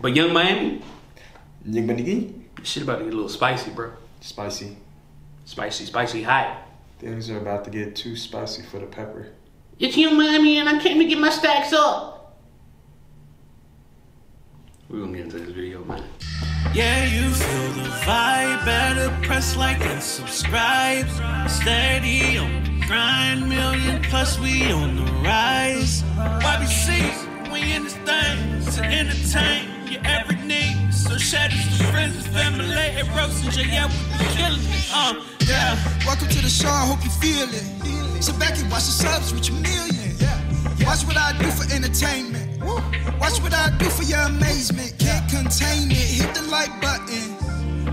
But Yung Miami. Yung Miami. Shit about to get a little spicy, bro. Spicy. Spicy, spicy, hot. Things are about to get too spicy for the pepper. It's Yung Miami and I came to get my stacks up. We're gonna get into this video, man. Yeah, you feel the vibe. Better press like and subscribe. Steady on the grind. Million plus we on the rise. YBC, we in this thing to entertain your every need. So shout out to friends and family at Rose and Jay. Yeah, we killing it. Yeah. Welcome to the show, I hope you feel it. Sit back and watch the subs with your million. Watch what I do for entertainment. Watch what I do for your amazement. Can't contain it, hit the like button.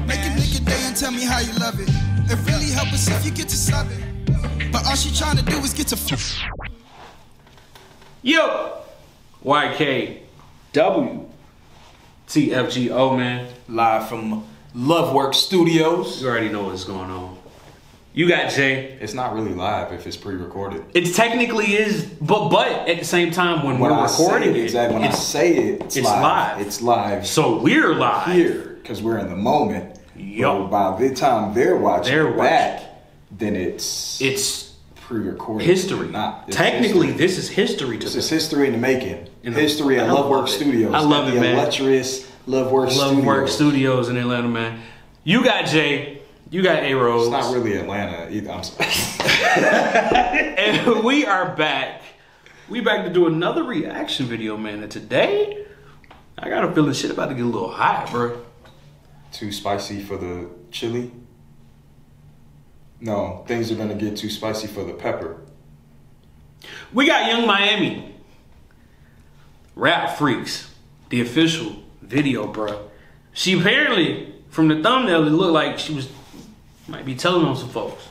Make a nigga day and tell me how you love it. It really help us if you get to sub it. But all she trying to do is get to Yo! YKW TFGO, man. Live from Love Work Studios. You already know what's going on. You got Jay. It's not really live if it's pre-recorded. It technically is, but at the same time, when we're recording it, exactly. When I say it, it's live. It's live. So we're live here because we're in the moment. Yo. By the time they're watching back, then it's pre-recorded. History. Not technically, this is history to them. This is history in the making. History at Love Work Studios. I love it, man. The illustrious Love Work Studios. Love Work Studios in Atlanta, man. You got Jay. You got A. Rhodes. It's not really Atlanta either. I'm sorry. And we are back. We back to do another reaction video, man. And today, I got a feeling shit about to get a little hot, bro. Too spicy for the chili? No, things are gonna get too spicy for the pepper. We got Yung Miami. Rap Freaks, the official video, bro. She apparently, from the thumbnail, it looked like she was... might be telling on some folks.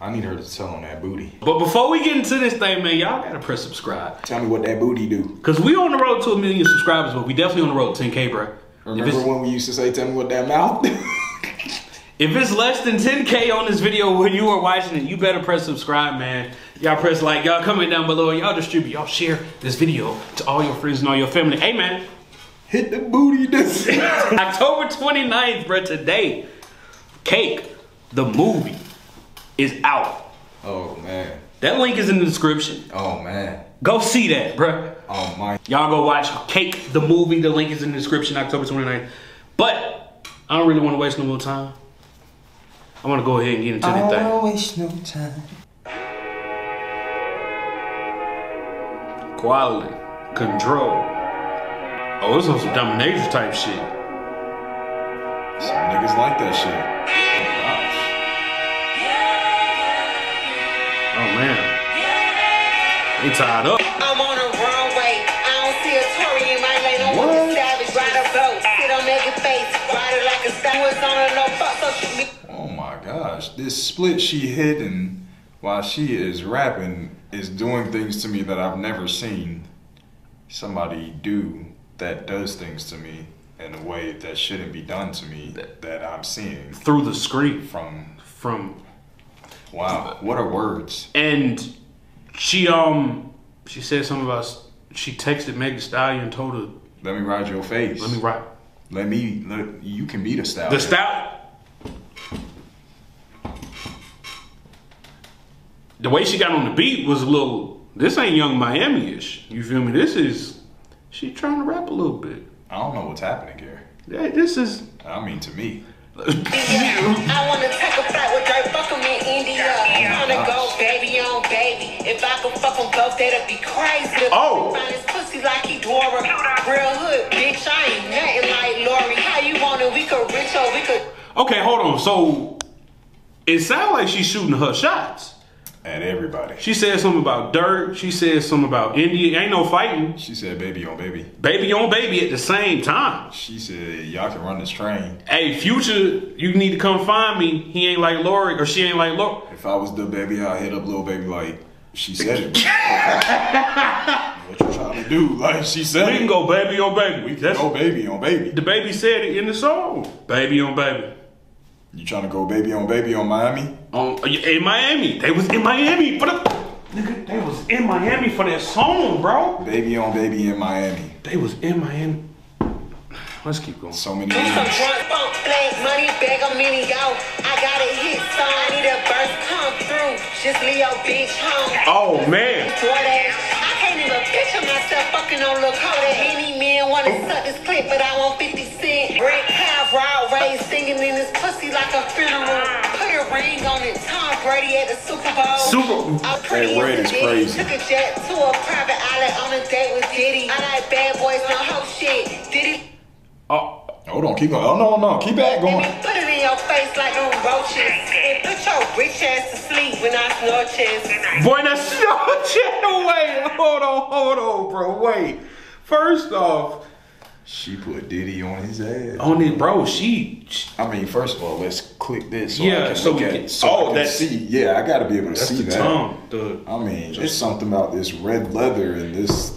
I need her to tell on that booty. But before we get into this thing, man, y'all gotta press subscribe. Tell me what that booty do. Cause we on the road to 1 million subscribers, but we definitely on the road to 10K, bro. Remember when we used to say, tell me what that mouth do? If it's less than 10K on this video when you are watching it, you better press subscribe, man. Y'all press like, y'all comment down below, y'all distribute, y'all share this video to all your friends and all your family. Hey, man. Hit the booty this. October 29th, bro, today. Cake. The movie is out. Oh, man. That link is in the description. Oh, man. Go see that, bruh. Oh, my. Y'all go watch Cake, the movie. The link is in the description, October 29th. But I don't really want to waste no more time. I want to go ahead and get into this thing. I don't waste no time. Quality. Control. Oh, this was some domination type shit. Some niggas like that shit. Oh man, they tied up. I'm on the runway. I don't see a Tory in my lane. I want to savage, ride a boat, sit on naked face, ride it like a sandwich on a no fuck up me. Oh my gosh, this split she hitting while she is rapping is doing things to me that I've never seen somebody do. That does things to me in a way that shouldn't be done to me. That I'm seeing through the screen from. Wow, what are words? And she said something about she texted Megan Thee Stallion and told her, "Let me ride your face. Let me ride. Let you can be the style. The style." The way she got on the beat was a little. This ain't Yung Miami-ish. You feel me? This is she trying to rap a little bit. I don't know what's happening here. Yeah, this is. I mean, to me. I want to take a flight with her, fuck him in India. I want to go baby on baby. If I could fuck him both, that'd be crazy. Oh! Find his pussy like he Dora. Real hood, bitch, I ain't nothing like Lori. How you want it? We could rich or we could... Okay, hold on. So, it sounds like she's shooting her shots. At everybody. She said something about dirt. She said something about India. Ain't no fighting. She said baby on baby. Baby on baby at the same time. She said, y'all can run this train. Hey, Future, you need to come find me. He ain't like Lori, or she ain't like Lori. If I was the baby, I'd hit up Lil Baby like she said it. What you trying to do? Like she said we can go baby on baby. We can go baby on baby. The baby said it in the song. Baby on baby. You trying to go baby on Miami? In Miami. They was in Miami for the... Nigga, they was in Miami for that song, bro. Baby on baby in Miami. They was in Miami. Let's keep going. So many years. Oh, man. I can't even picture myself fucking on Lil Cody. Any man want to suck this clip, but I want 50 cents. Break half, raw raised, singing in this pussy like a funeral. Ring on it, Tom Brady at the Super Bowl. That ring is crazy. Took a jet to a private island on a date with Diddy. I like bad boys, no hoe shit. Diddy. Oh, hold on, keep going. Oh no, no, keep back going. Put it in your face like on roaches. And put your rich ass to sleep when I snort chest. Boy, now snort chest. Wait, hold on, bro. Wait. First off, she put Diddy on his ass. On it, bro. I mean, first of all, let's click this. So yeah, I can so we can. It, so oh, that's see. Yeah, I gotta be able to see that. I mean, there's something about this red leather and this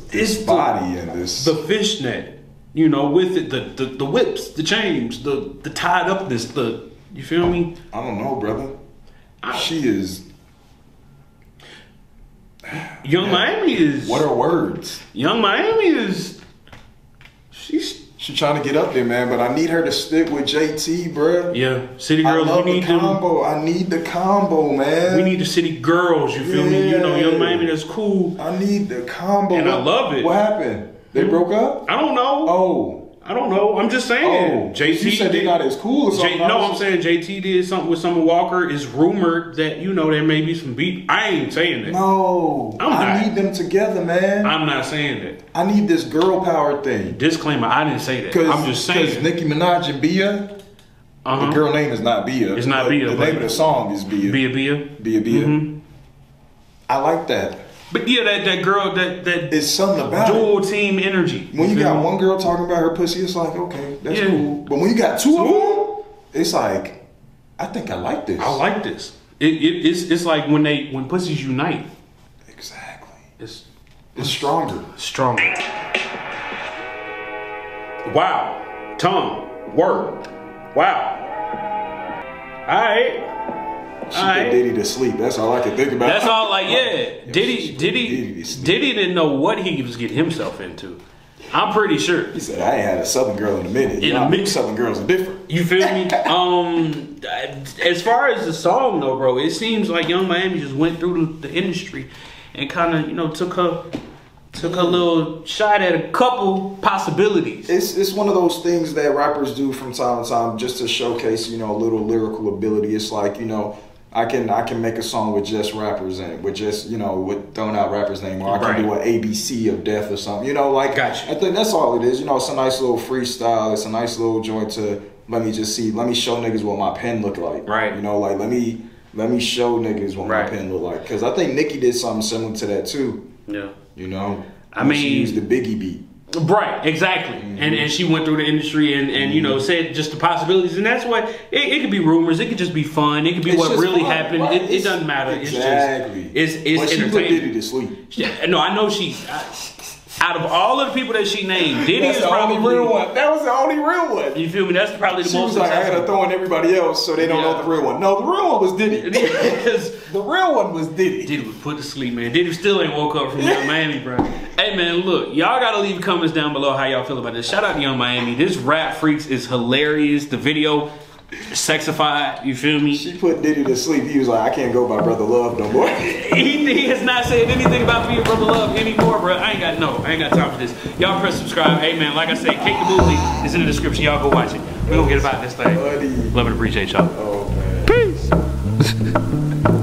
body and this. The fishnet, you know, with it, the whips, the chains, the tied upness, the you feel me? I don't know, brother. She is. Yung Miami is. What are words? Yung Miami is. She trying to get up there, man, but I need her to stick with JT, bruh. Yeah, City Girls, we need the combo. I need the combo, man. We need the City Girls, you feel me? You know, Yung Miami, that's cool. I need the combo. And I love it. What happened? They broke up? I don't know. Oh. I don't know. I'm just saying. Oh, JT you said they not as cool or something. No, I'm saying JT did something with Summer Walker. It's rumored that, you know, there may be some beef. I ain't saying that. No. I need them together, man. I'm not saying that. I need this girl power thing. Disclaimer, I didn't say that. I'm just saying. Because Nicki Minaj and Bia, the girl name is not Bia. It's not Bia. The name of the song is Bia. Bia. I like that. But yeah, that girl, that it's something about dual team energy. When you got one girl talking about her pussy, it's like, okay, that's cool. But when you got two of them, it's like, I think I like this. I like this. It's like when pussies unite. Exactly. It's stronger. Stronger. Wow. Tongue. Word. Wow. Alright. She put Diddy to sleep. That's all I can think about. That's all, like, yeah. Diddy didn't know what he was getting himself into. I'm pretty sure. He said, I ain't had a Southern girl in a minute. In a minute. Southern girls are different. You feel me? As far as the song, though, bro, it seems like Yung Miami just went through the industry and kind of, you know, took her little shot at a couple possibilities. It's one of those things that rappers do from time to time just to showcase, you know, a little lyrical ability. It's like, you know, I can make a song with just rappers in it, with just, you know, with throwing out rappers' name, or I can do an ABC of death or something, you know, like, I think that's all it is. You know, it's a nice little freestyle. It's a nice little joint to let me show niggas what my pen look like. Right. You know, like, let me show niggas what my pen look like. Because I think Nicki did something similar to that too. Yeah. You know, I mean, she used the Biggie beat. Right, exactly. And she went through the industry and you know, said just the possibilities. And that's what it could be rumors. It could just be fun. It could be what really happened. Right? It doesn't matter. Exactly. It's just it's entertaining. But she put Diddy to sleep. No, I know she. Out of all of the people that she named, Diddy is probably the only real one. That was the only real one. You feel me? That's probably the most. She was like, I had to throw in everybody else so they don't know the real one. No, the real one was Diddy. The real one was Diddy. Diddy was put to sleep, man. Diddy still ain't woke up from Yung Miami, bro. Hey, man, look. Y'all got to leave comments down below how y'all feel about this. Shout out to Yung Miami. This Rap Freaks is hilarious. The video, sexified, you feel me? She put Diddy to sleep. He was like, I can't go by Brother Love no more. he has not said anything about being Brother Love anymore, bro. I ain't got time for this. Y'all press subscribe. Hey, man, like I said, Cake the movie is in the description. Y'all go watch it. We're going to get about this thing. Buddy. Love and appreciate y'all. Oh, man. Peace.